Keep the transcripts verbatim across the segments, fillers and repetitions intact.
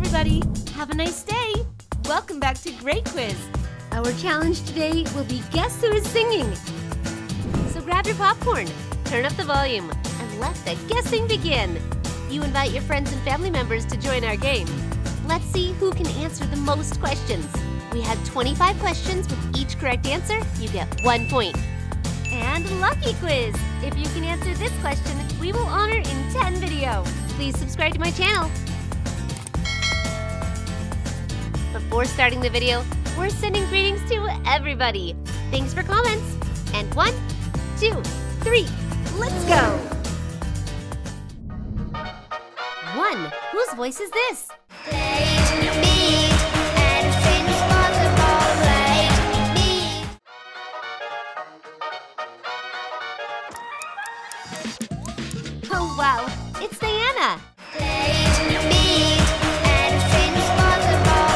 everybody. Have a nice day. Welcome back to Great Quiz. Our challenge today will be Guess Who Is Singing. So grab your popcorn, turn up the volume, and let the guessing begin. You invite your friends and family members to join our game. Let's see who can answer the most questions. We had twenty-five questions. With each correct answer, you get one point. And Lucky Quiz! If you can answer this question, we will honor in ten videos. Please subscribe to my channel. Before starting the video, we're sending greetings to everybody. Thanks for comments. And one, two, three, let's go! One, whose voice is this? Oh wow, it's Diana! Play the beat and sing responsible,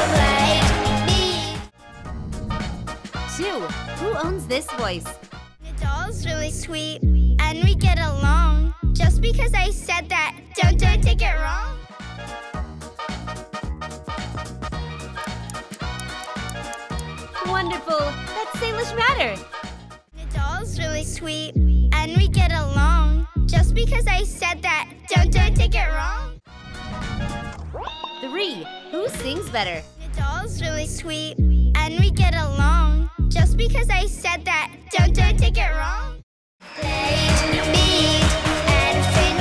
play the beat. Two, who owns this voice? The doll's really sweet and we get along. Just because I said that, don't, don't take it wrong. Wonderful, that's Salish Matter. The doll's really sweet and we get along. Just because I said that, don't, don't take it wrong. Three, who sings better? The doll's really sweet, and we get along. Just because I said that, don't, don't take it wrong. Play the beat, and sing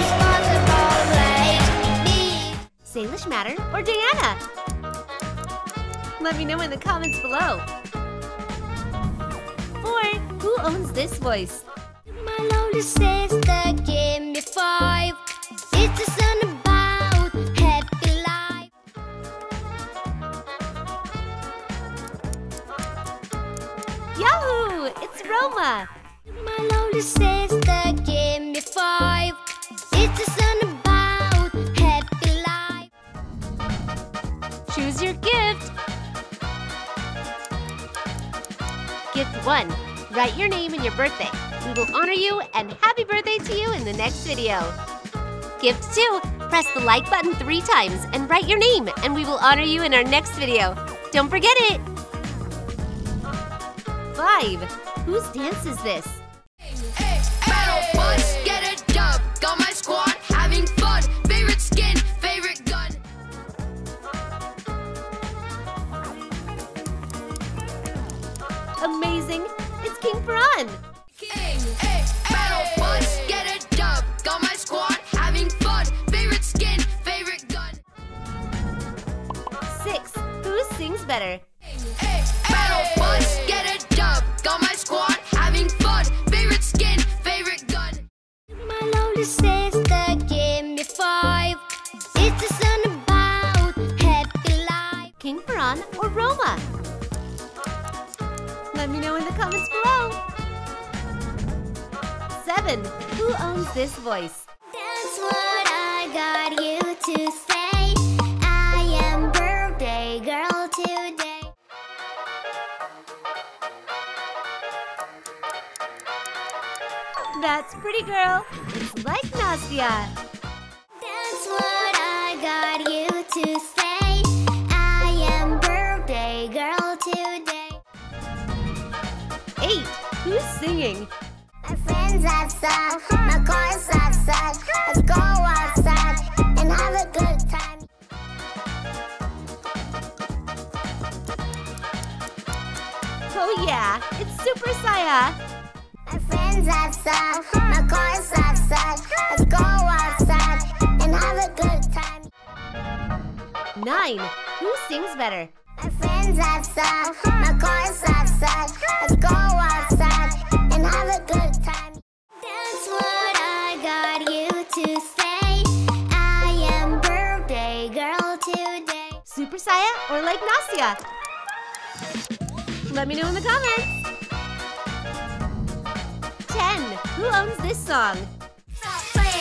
responsible, play the beat. Salish Matter or Diana? Let me know in the comments below. Four, who owns this voice? My lonely sister gave me five. It's a song about happy life. Yahoo! It's Roma. My lonely sister gave me five. It's a song about happy life. Choose your gift. Gift one. Write your name and your birthday. We will honor you and happy birthday to you in the next video. Gift two, press the like button three times and write your name and we will honor you in our next video. Don't forget it. Five, whose dance is this? Hey, battle bus, get a dub, got my squad, having fun, favorite skin, favorite gun. Amazing, it's King Ferran. Hey, hey, battle bus, get a dub, got my squad, having fun, favorite skin, favorite gun. Six, who sings better? Hey, hey, battle bus, get a dub, got my squad, having fun, favorite skin, favorite gun. My lonely sister gave me five. It's a song about happy life. King Ferran or Roma? Let me know in the comments below. Seven, who owns this voice? That's what I got you to say. I am birthday girl today. That's pretty girl. It's like Nastia. That's what I got you to say. I am birthday girl today. Eight, who's singing? My friends outside, my car's outside, let's go outside and have a good time. Oh yeah, it's Super Saya. My friends outside, my car's outside, let's go outside and have a good time. Nine, who sings better? My friends outside, my car's outside, let's go outside and have a good time. Super Saya or like Nastia? Let me know in the comments. Ten. Who owns this song? Oops, it's time.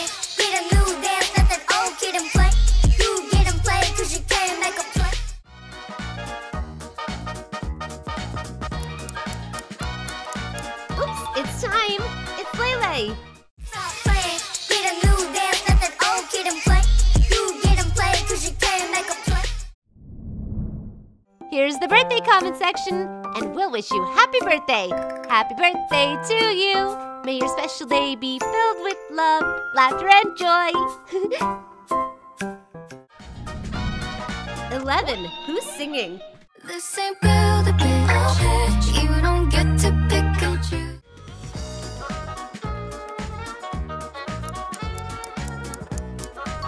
It's Lele. Here's the birthday comment section, and we'll wish you happy birthday. Happy birthday to you. May your special day be filled with love, laughter, and joy. eleven. Who's singing? This ain't build a bitch. You don't get to pick and choose.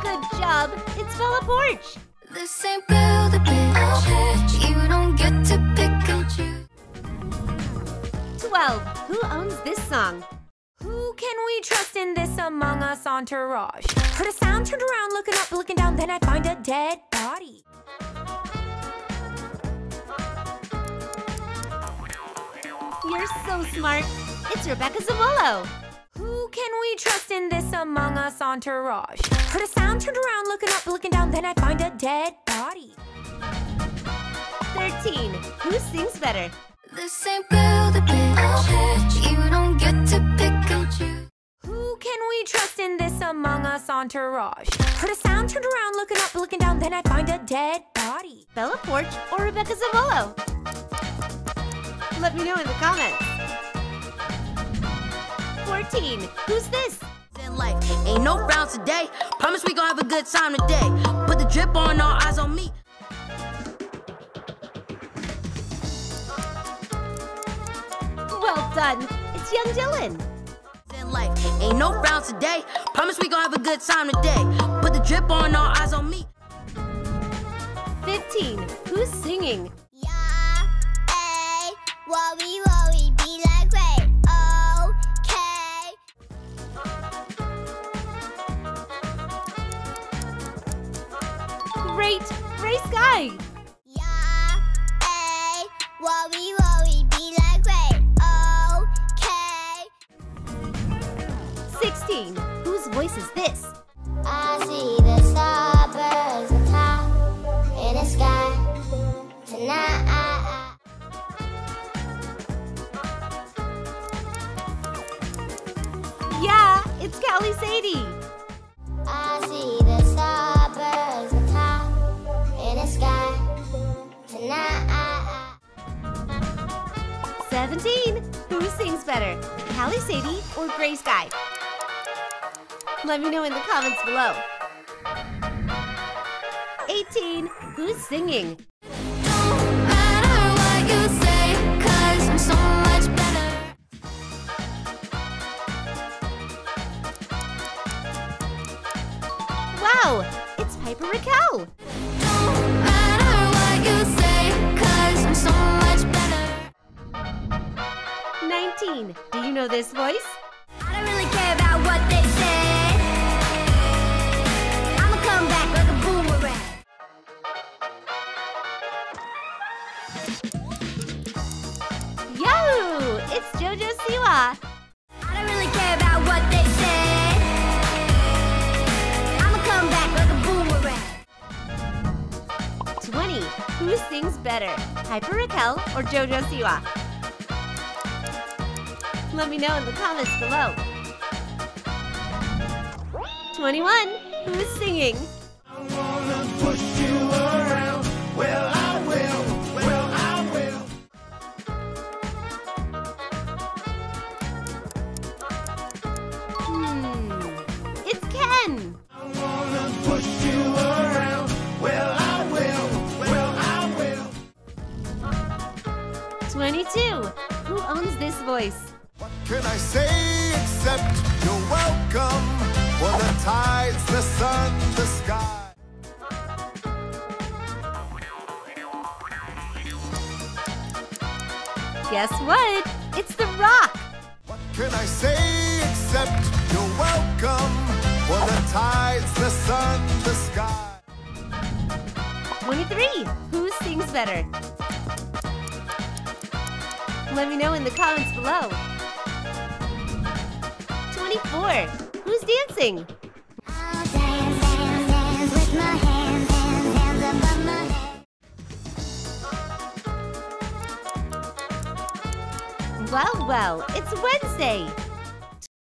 Good job. It's Bella Poarch. This ain't build a bitch. You don't get to pick and choose. twelve. Who owns this song? Who can we trust in this Among Us entourage? Heard a sound, turned around, looking up, looking down, then I find a dead body. You're so smart. It's Rebecca Zamolo. Who can we trust in this Among Us entourage? Heard a sound, turned around, looking up, looking down, then I find a dead body. thirteen. Who sings better? This ain't build a bitch. You don't get to pick and choose. Who can we trust in this Among Us entourage? Heard a sound, turned around, looking up, looking down, then I find a dead body. Bella Poarch or Rebecca Zamolo? Let me know in the comments. fourteen. Who's this? Like, ain't no frowns today. Promise we gonna have a good time today. Put the drip on, all eyes on me. Well done. It's Young Dylan. Like, ain't no frowns today. Promise we gonna have a good time today. Put the drip on, all eyes on me. fifteen. Who's singing? Worry, worry, be like great, okay. Great, Great Skies. Yeah, ay, worry, worry, be like great, okay. sixteen. Whose voice is this? I see the stars birds high in the sky tonight. I It's Callie Sadie. I see the stars high in the sky tonight. seventeen. Who sings better, Callie Sadie or Grey Sky? Let me know in the comments below. eighteen. Who's singing? Don't matter what you say, 'cause I'm so much better. It's Piper Rockelle. Don't matter what you say, 'cause I'm so much better. nineteen. Do you know this voice? I don't really care about what they say. I'ma come back like a boomerang. Yo! It's JoJo Siwa. I don't really care about what they say. twenty. Who sings better, Piper Rockelle or JoJo Siwa? Let me know in the comments below. twenty-one. Who's singing? I'm gonna push you around. Well, I will. Well, I will. Hmm. It's Ken. I'm gonna push you around. Well, I will. twenty-two. Who owns this voice? What can I say except you're welcome for the tides, the sun, the sky? Guess what? It's The Rock. What can I say except you're welcome for the tides, the sun, the sky? twenty-three. Who sings better? Let me know in the comments below. twenty-four. Who's dancing? I'll dance, dance, dance with my hands, hands, hands above my head. Well, well, it's Wednesday.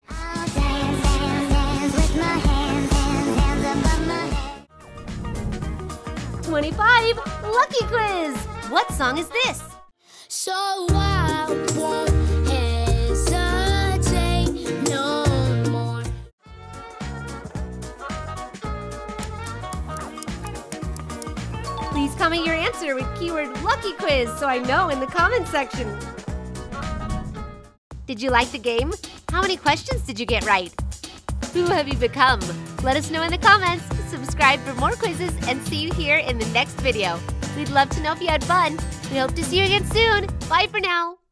I'll dance, dance, dance with my hands, hands, hands above my head. twenty-five. Lucky Quiz. What song is this? So I won't hesitate no more. Please comment your answer with keyword Lucky Quiz so I know in the comments section. Did you like the game? How many questions did you get right? Who have you become? Let us know in the comments, subscribe for more quizzes, and see you here in the next video. We'd love to know if you had fun. We hope to see you again soon. Bye for now.